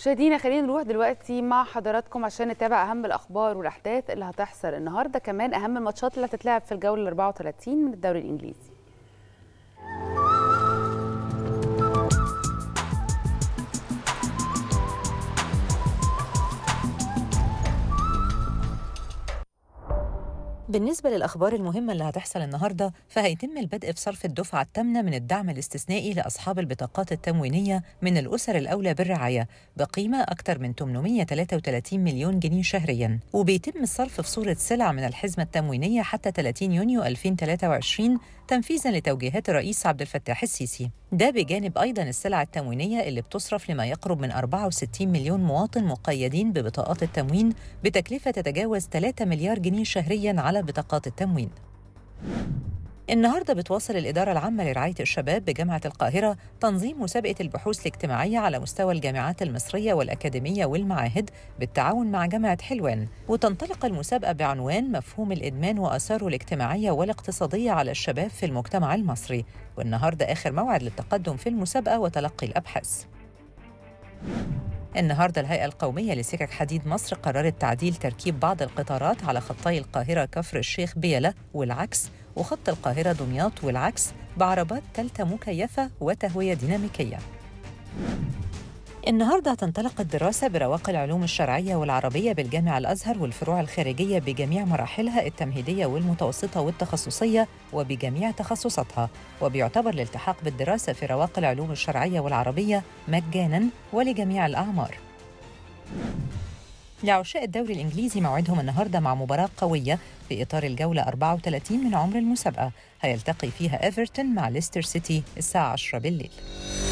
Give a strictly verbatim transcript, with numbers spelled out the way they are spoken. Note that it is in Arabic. مشاهدينا خلينا نروح دلوقتي مع حضراتكم عشان نتابع اهم الاخبار والاحداث اللي هتحصل النهارده، كمان اهم الماتشات اللي هتتلعب في الجوله الرابعة والثلاثين من الدوري الانجليزي. بالنسبة للأخبار المهمة اللي هتحصل النهاردة، فهيتم البدء بصرف الدفعة الثامنة من الدعم الاستثنائي لأصحاب البطاقات التموينية من الأسر الأولى بالرعاية بقيمة أكثر من ثمانمئة وثلاثة وثلاثين مليون جنيه شهرياً، وبيتم الصرف في صورة سلع من الحزمة التموينية حتى ثلاثين يونيو ألفين وثلاثة وعشرين تنفيذاً لتوجيهات الرئيس عبد الفتاح السيسي. ده بجانب أيضاً السلع التموينية اللي بتصرف لما يقرب من أربعة وستين مليون مواطن مقيدين ببطاقات التموين بتكلفة تتجاوز ثلاثة مليار جنيه شهرياً على بطاقات التموين. النهارده بتواصل الإدارة العامة لرعاية الشباب بجامعة القاهرة تنظيم مسابقة البحوث الاجتماعية على مستوى الجامعات المصرية والأكاديمية والمعاهد بالتعاون مع جامعة حلوان، وتنطلق المسابقة بعنوان مفهوم الإدمان وآثاره الاجتماعية والاقتصادية على الشباب في المجتمع المصري، والنهارده آخر موعد للتقدم في المسابقة وتلقي الأبحاث. النهارده الهيئة القومية لسكك حديد مصر قررت تعديل تركيب بعض القطارات على خطي القاهرة كفر الشيخ بيلة والعكس، وخط القاهرة دمياط والعكس بعربات ثالثة مكيفة وتهوية ديناميكية. النهارده هتنطلق الدراسة برواق العلوم الشرعية والعربية بالجامعة الأزهر والفروع الخارجية بجميع مراحلها التمهيدية والمتوسطة والتخصصية وبجميع تخصصاتها، وبيعتبر الالتحاق بالدراسة في رواق العلوم الشرعية والعربية مجاناً ولجميع الأعمار. لعشاق الدوري الإنجليزي موعدهم النهارده مع مباراة قوية في إطار الجولة الرابعة والثلاثين من عمر المسابقة، هيلتقي فيها إيفرتون مع ليستر سيتي الساعة عشرة بالليل.